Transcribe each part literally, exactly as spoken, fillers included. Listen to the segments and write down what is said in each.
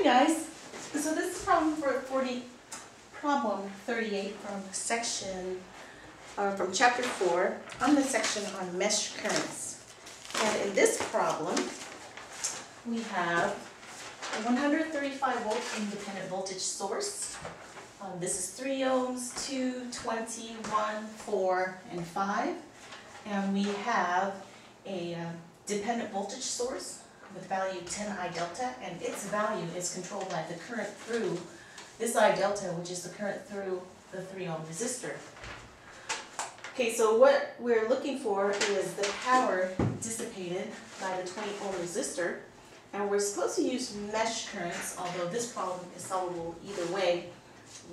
Hi guys, so this is problem forty, problem thirty-eight from section, uh, from chapter four, on the section on mesh currents. And in this problem, we have a one hundred thirty-five volt independent voltage source. Um, this is three ohms, two, twenty, one, four, and five. And we have a uh, dependent voltage source with value ten I delta, and its value is controlled by the current through this I delta, which is the current through the three ohm resistor. Okay, so what we're looking for is the power dissipated by the twenty ohm resistor, and we're supposed to use mesh currents, although this problem is solvable either way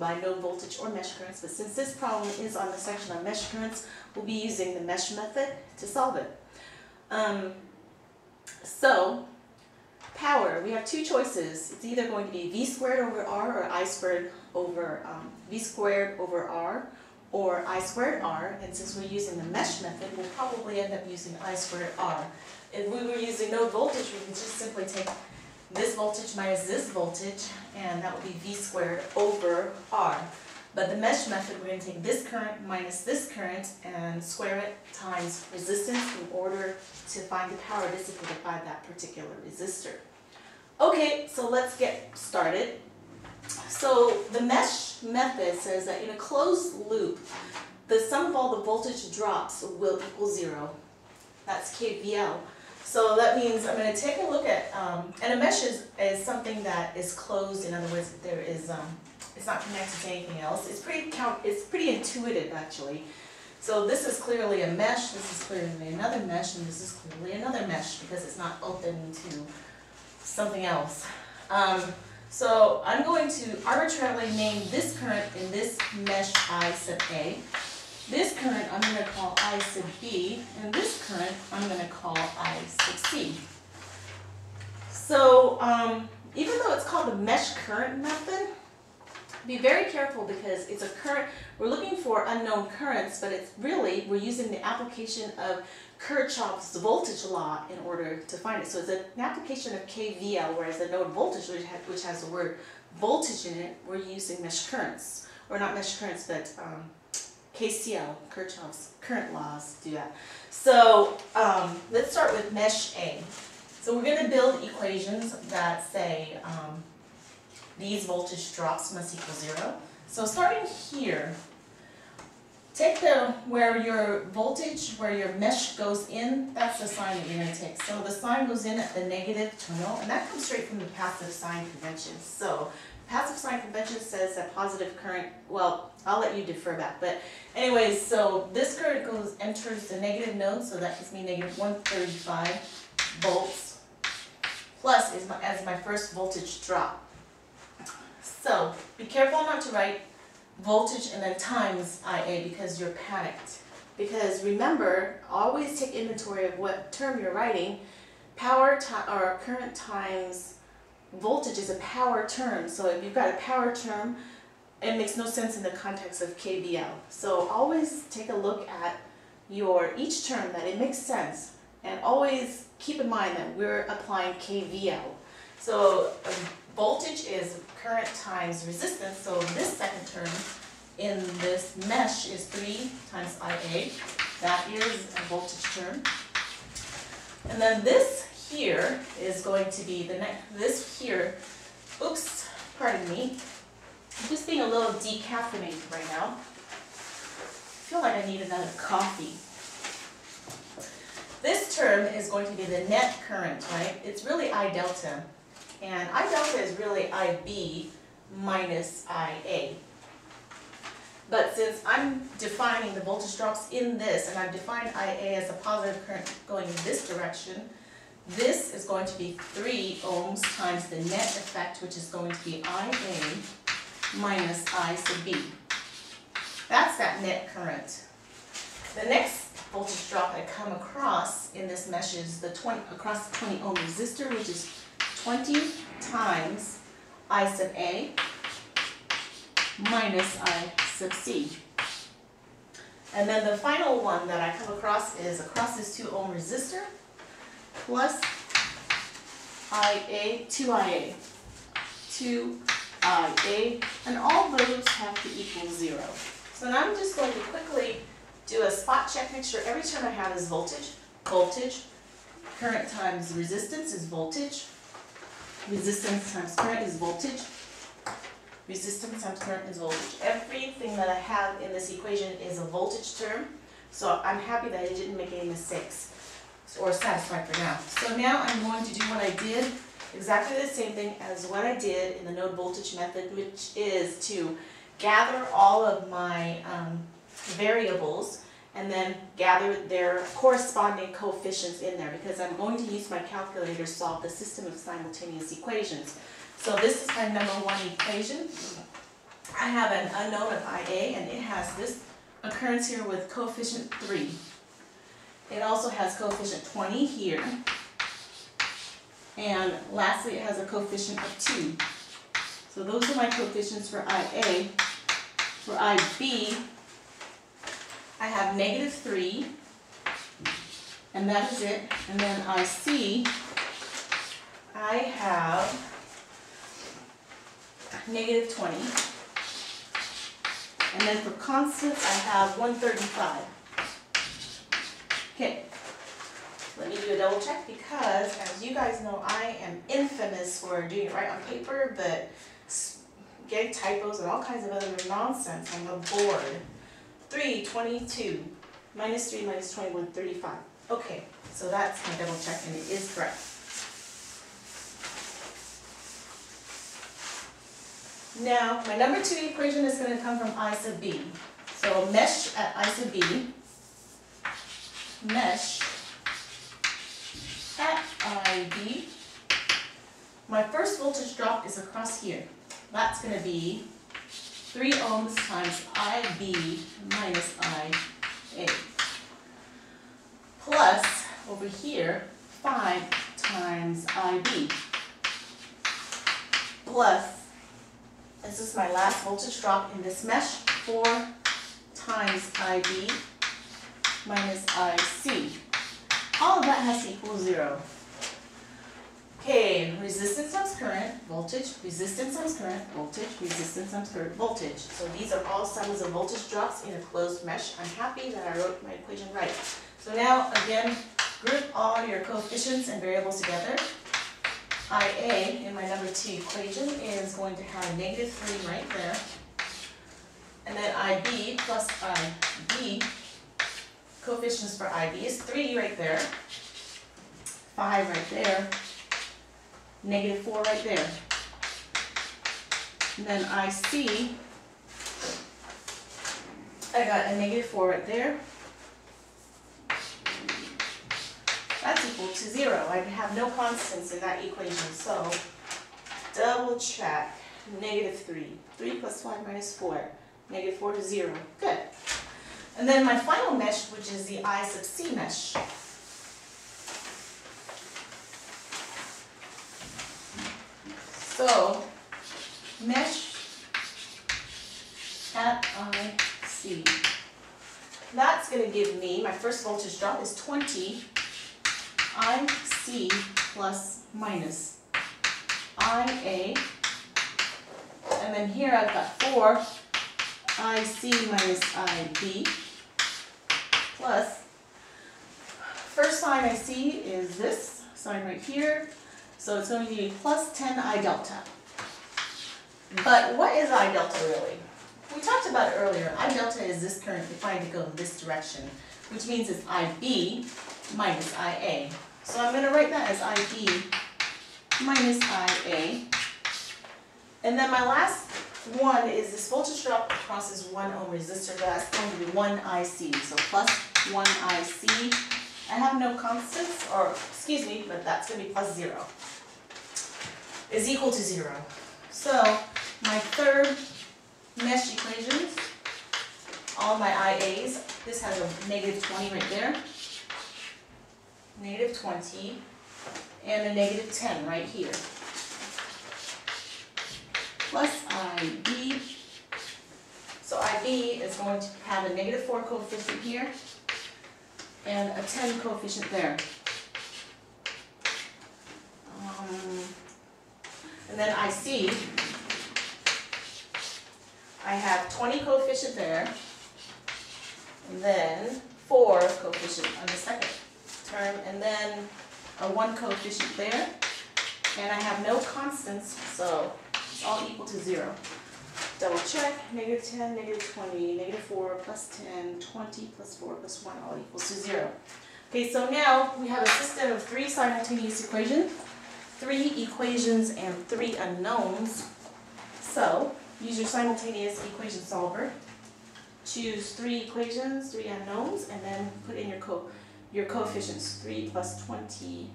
by no voltage or mesh currents, but since this problem is on the section on mesh currents, we'll be using the mesh method to solve it. Um, So, power, we have two choices. It's either going to be V squared over R or I squared over, um, V squared over R or I squared R. And since we're using the mesh method, we'll probably end up using I squared R. If we were using no voltage, we can just simply take this voltage minus this voltage, and that would be V squared over R. But the mesh method, we're going to take this current minus this current and square it times resistance in order to find the power dissipated by that particular resistor. Okay, so let's get started. So the mesh method says that in a closed loop, the sum of all the voltage drops will equal zero. That's K V L. So that means I'm going to take a look at, um, and a mesh is, is something that is closed. In other words, there is, um, it's not connected to anything else. It's pretty, it's pretty intuitive actually. So this is clearly a mesh, this is clearly another mesh, and this is clearly another mesh because it's not open to something else. Um, so I'm going to arbitrarily name this current in this mesh I sub A. This current I'm going to call I sub B, and this current I'm going to call I sub C. So um, even though it's called the mesh current method, be very careful because it's a current, we're looking for unknown currents, but it's really, we're using the application of Kirchhoff's voltage law in order to find it. So it's an application of K V L, whereas the node voltage, which has, which has the word voltage in it, we're using mesh currents, or not mesh currents, but um, K C L, Kirchhoff's current laws do that. So um, let's start with mesh A. So we're going to build equations that say, um, these voltage drops must equal zero. So starting here, take the where your voltage, where your mesh goes in, that's the sign that you're going to take. So the sign goes in at the negative terminal, and that comes straight from the passive sign convention. So passive sign convention says that positive current, well, I'll let you defer back, but anyways, so this current goes enters the negative node, so that gives me negative one thirty-five volts plus is my, as my first voltage drop. So be careful not to write voltage and then times I A because you're panicked. Because remember, always take inventory of what term you're writing. Power or current times voltage is a power term. So if you've got a power term, it makes no sense in the context of K V L. So always take a look at your each term that it makes sense, and always keep in mind that we're applying K V L. So um, voltage is current times resistance, so this second term in this mesh is three times I A. That is a voltage term. And then this here is going to be the next, this here, oops, pardon me, I'm just being a little decaffeinated right now. I feel like I need another coffee. This term is going to be the net current, right? It's really I delta. And I delta is really I B minus I A. But since I'm defining the voltage drops in this, and I've defined I A as a positive current going in this direction, this is going to be three ohms times the net effect, which is going to be I A minus I sub B. That's that net current. The next voltage drop I come across in this mesh is the twenty, across the twenty ohm resistor, which is twenty times I sub A minus I sub C. And then the final one that I come across is across this two ohm resistor plus I A, two I A. two i a, and all those have to equal zero. So now I'm just going to quickly do a spot check, make sure every term I have is voltage, voltage, current times resistance is voltage, resistance times current is voltage, resistance times current is voltage. Everything that I have in this equation is a voltage term, so I'm happy that I didn't make any mistakes or satisfied for now. So now I'm going to do what I did, exactly the same thing as what I did in the node voltage method, which is to gather all of my um, variables and then gather their corresponding coefficients in there, because I'm going to use my calculator to solve the system of simultaneous equations. So this is my number one equation. I have an unknown of I A, and it has this occurrence here with coefficient three. It also has coefficient twenty here. And lastly, it has a coefficient of two. So those are my coefficients for I A. For I B, I have negative three, and that is it. And then I C, I have negative twenty. And then for constants, I have one thirty-five. Okay, let me do a double check, because as you guys know, I am infamous for doing it right on paper, but getting typos and all kinds of other nonsense on the board. three, twenty-two, minus three, minus twenty-one, thirty-five. Okay, so that's my double check, and it is correct. Now, my number two equation is going to come from I sub B. So mesh at I sub B, mesh at I B. My first voltage drop is across here. That's going to be three ohms times I B minus I A. Plus, over here, five times I B. Plus, this is my last voltage drop in this mesh, four times I B minus I C. All of that has to equal zero. Okay, resistance times current, voltage, resistance times current, voltage, resistance times current, voltage. So these are all sums of voltage drops in a closed mesh. I'm happy that I wrote my equation right. So now, again, group all your coefficients and variables together. I A in my number two equation is going to have negative three right there, and then I B plus I B, coefficients for I B is three right there, five right there, negative four right there, and then I C, I got a negative four right there. That's equal to zero. I have no constants in that equation, so double check. Negative three. three plus five minus four. Negative four to zero. Good. And then my final mesh, which is the I sub C mesh. So, mesh at I C. That's going to give me, my first voltage drop is twenty. I C plus minus I A, and then here I've got four I C minus I B plus, first sign I see is this sign right here, so it's going to be plus ten I delta. But what is I delta really? We talked about it earlier. I delta is this current defined to go in this direction, which means it's I B minus I A. So I'm going to write that as I B minus I A. And then my last one is this voltage drop across this one ohm resistor. That's going to be one I C. So plus one I C. I have no constants, or excuse me, but that's going to be plus zero. Is equal to zero. So my third mesh equations, all my I As, this has a negative twenty right there, negative twenty, and a negative ten right here, plus I B. So I B is going to have a negative four coefficient here and a ten coefficient there. Um, And then I see I have twenty coefficient there, and then four coefficient on the second term, and then a one coefficient there, and I have no constants, so it's all equal to zero. Double check, negative ten, negative twenty, negative four, plus ten, twenty, plus four, plus one, all equals to zero. Okay, so now we have a system of three simultaneous equations, three equations and three unknowns. So use your simultaneous equation solver, choose three equations, three unknowns, and then put in your co your coefficients, three plus twenty,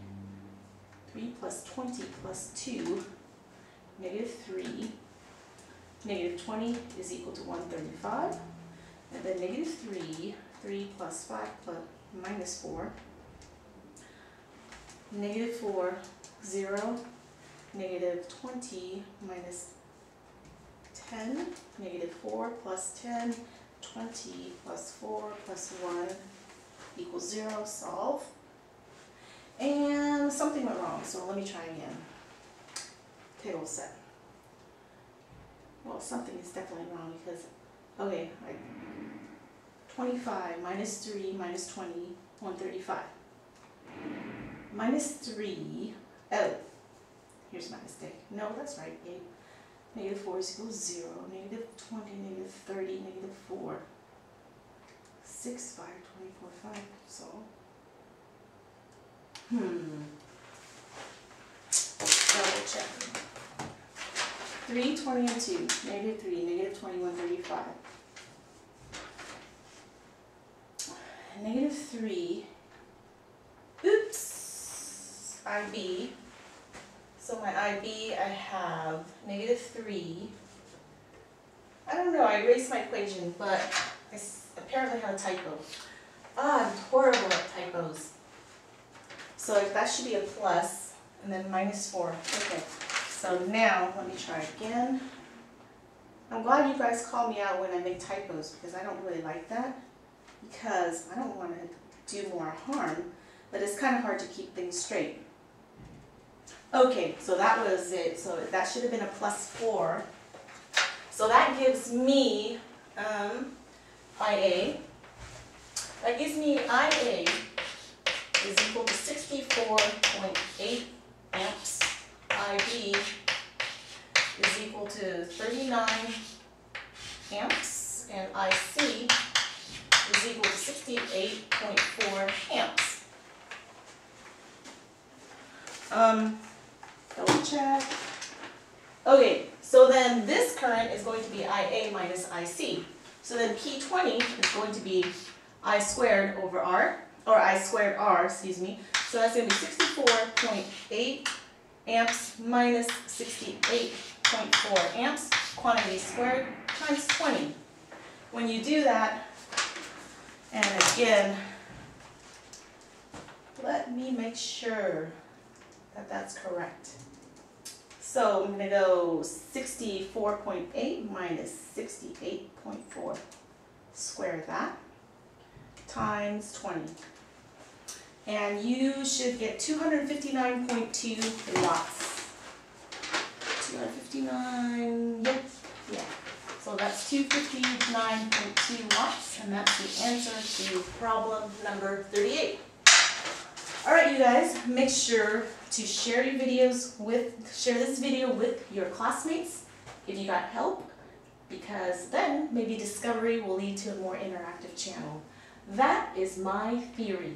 three plus twenty plus two, negative three, negative twenty is equal to one thirty-five, and then negative three, three plus five plus minus four, negative four, zero, negative twenty minus ten, negative four plus ten, twenty plus four plus one equals zero, solve. And something went wrong, so let me try again. Table set. Well, something is definitely wrong because, okay, like twenty-five minus three minus twenty, one thirty-five. Minus three, oh, here's my mistake. No, that's right, yeah. Negative four is equal to zero, negative twenty, negative thirty, negative four. six, five, twenty-four, five, so. Hmm. Double check. three, twenty, and two, negative three, negative twenty, one thirty-five. Negative three, oops, I B. So my I B, I have negative three. I don't know, I erased my equation, but I apparently had a typo. Ah, I'm horrible at typos. So that should be a plus, and then minus four. Okay, so now let me try again. I'm glad you guys call me out when I make typos, because I don't really like that, because I don't want to do more harm, but it's kind of hard to keep things straight. Okay, so that was it. So that should have been a plus four. So that gives me um, I A. That gives me I A is equal to sixty-four point eight amps. I B is equal to thirty-nine amps. And I C is equal to sixty-eight point four amps. Um, double check. Okay, so then this current is going to be I A minus I C. So then P twenty is going to be I squared over R, or I squared R, excuse me. So that's going to be sixty-four point eight amps minus sixty-eight point four amps, quantity squared, times twenty. When you do that, and again, let me make sure that that's correct. So I'm going to go sixty-four point eight minus sixty-eight point four, square that, times twenty. And you should get two hundred fifty-nine point two watts. two hundred fifty-nine, yep, yeah. So that's two hundred fifty-nine point two watts, and that's the answer to problem number thirty-eight. All right, you guys, make sure to share your videos with, share this video with your classmates if you got help, because then maybe discovery will lead to a more interactive channel. That is my theory.